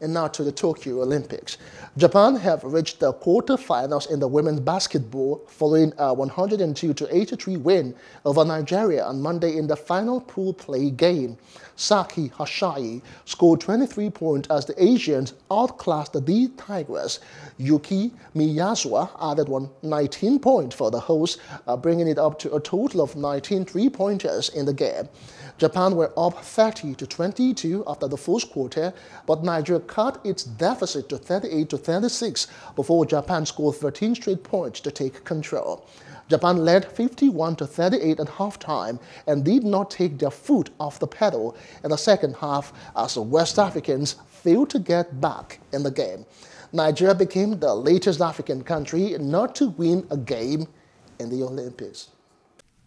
and now to the Tokyo Olympics. Japan have reached the quarterfinals in the women's basketball following a 102-83 win over Nigeria on Monday in the final pool play game. Saki Hashai scored 23 points as the Asians outclassed the D'Tigress. Yuki Miyazawa added 19 points for the hosts, bringing it up to a total of 19 three-pointers in the game. Japan were up 30-22 after the first quarter, but Nigeria cut its deficit to 38-36 before Japan scored 13 straight points to take control. Japan led 51-38 at halftime and did not take their foot off the pedal in the second half as the West Africans failed to get back in the game. Nigeria became the latest African country not to win a game in the Olympics.